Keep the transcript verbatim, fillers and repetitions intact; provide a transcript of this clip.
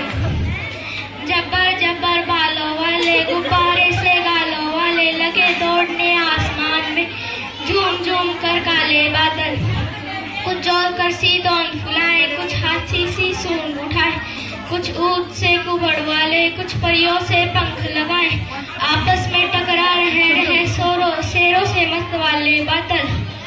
जबर जबर बालों वाले गुब्बारे से गालों वाले लगे दौड़ने आसमान में, झूम झूम कर काले बादल कुछ जोर कर सी दौन फुलाए, कुछ हाथी सी सूंड उठाए, कुछ ऊंट से कुबड़ वाले कुछ परियों से पंख लगाए, आपस में टकरा रहे रहे शोरों शेरों से मस्त वाले बादल।